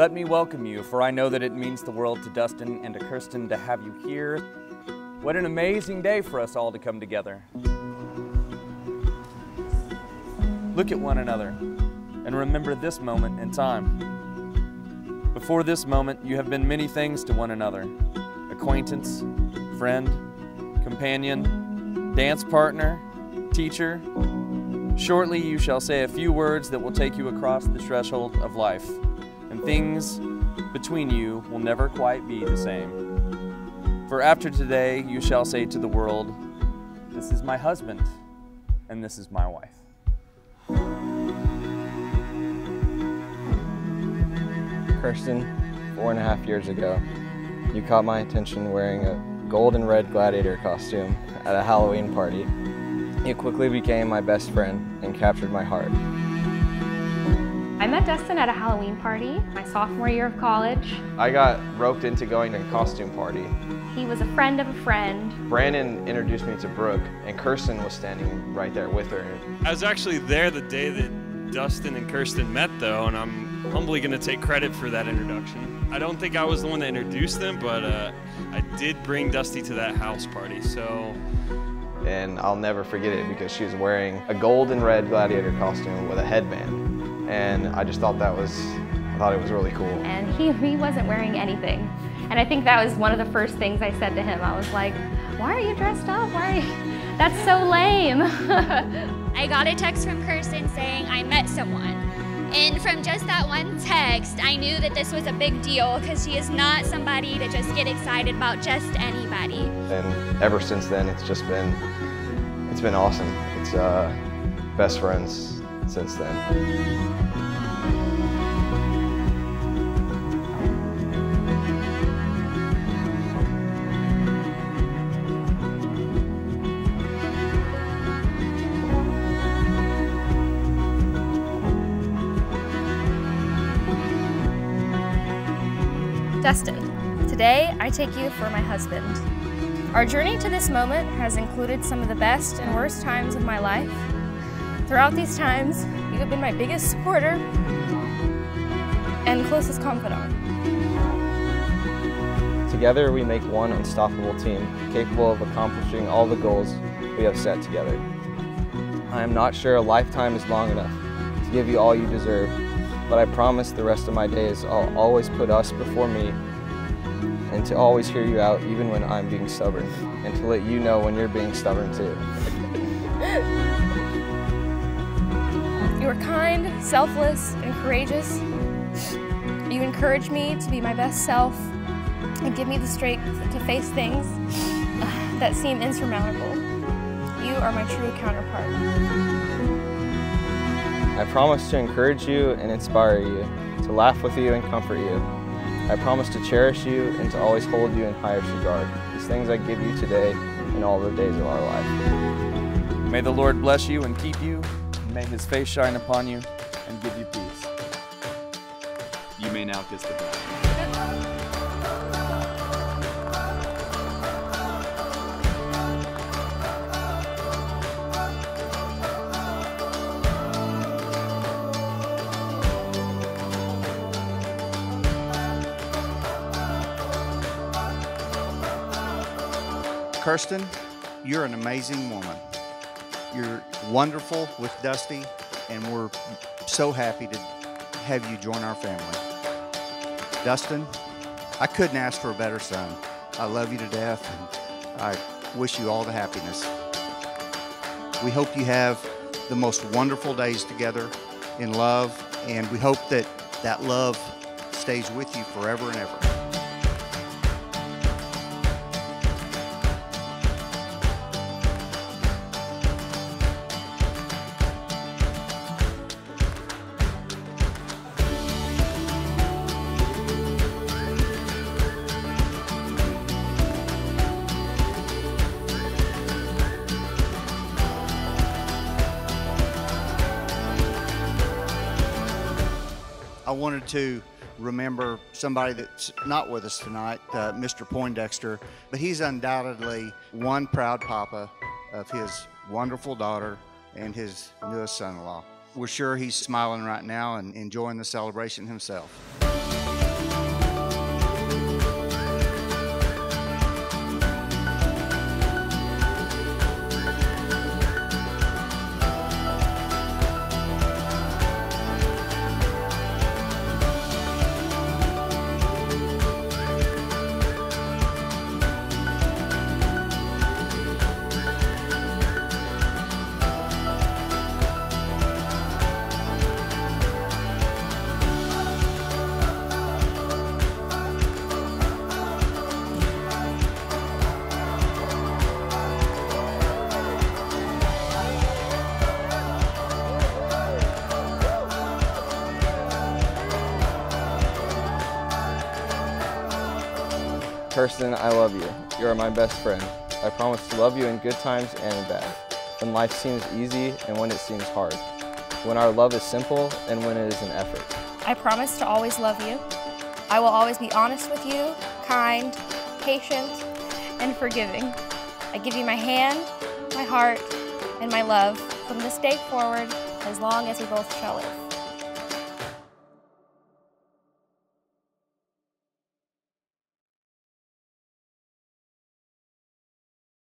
Let me welcome you, for I know that it means the world to Dustin and to Kirsten to have you here. What an amazing day for us all to come together. Look at one another and remember this moment in time. Before this moment, you have been many things to one another: acquaintance, friend, companion, dance partner, teacher. Shortly you shall say a few words that will take you across the threshold of life, and things between you will never quite be the same. For after today you shall say to the world, "This is my husband, and this is my wife." Kirsten, 4.5 years ago, you caught my attention wearing a gold and red gladiator costume at a Halloween party. You quickly became my best friend and captured my heart. I met Dustin at a Halloween party my sophomore year of college. I got roped into going to a costume party. He was a friend of a friend. Brandon introduced me to Brooke, and Kirsten was standing right there with her. I was actually there the day that Dustin and Kirsten met, though, and I'm humbly going to take credit for that introduction. I don't think I was the one that introduced them, but I did bring Dusty to that house party, so. And I'll never forget it because she was wearing a gold and red gladiator costume with a headband. And I just thought that was, I thought it was really cool. And he wasn't wearing anything. And I think that was one of the first things I said to him. I was like, "Why are you dressed up? Why are you? That's so lame." I got a text from Kirsten saying I met someone. And from just that one text, I knew that this was a big deal because she is not somebody to just get excited about just anybody. And ever since then, it's just been, it's been awesome. It's best friends since then. Dustin, today I take you for my husband. Our journey to this moment has included some of the best and worst times of my life. Throughout these times, you have been my biggest supporter and closest confidant. Together we make one unstoppable team, capable of accomplishing all the goals we have set together. I am not sure a lifetime is long enough to give you all you deserve, but I promise the rest of my days I'll always put us before me and to always hear you out even when I'm being stubborn, and to let you know when you're being stubborn too. You are kind, selfless, and courageous. You encourage me to be my best self and give me the strength to face things that seem insurmountable. You are my true counterpart. I promise to encourage you and inspire you, to laugh with you and comfort you. I promise to cherish you and to always hold you in highest regard. These things I give you today and all the days of our life. May the Lord bless you and keep you. May His face shine upon you and give you peace. You may now kiss the bride. Kirsten, you're an amazing woman. You're wonderful with Dusty, and we're so happy to have you join our family. Dustin, I couldn't ask for a better son. I love you to death, and I wish you all the happiness. We hope you have the most wonderful days together in love, and we hope that that love stays with you forever and ever. I wanted to remember somebody that's not with us tonight, Mr. Poindexter, but he's undoubtedly one proud papa of his wonderful daughter and his newest son-in-law. We're sure he's smiling right now and enjoying the celebration himself. Kirsten, I love you. You are my best friend. I promise to love you in good times and bad, when life seems easy and when it seems hard, when our love is simple and when it is an effort. I promise to always love you. I will always be honest with you, kind, patient, and forgiving. I give you my hand, my heart, and my love from this day forward, as long as we both shall live.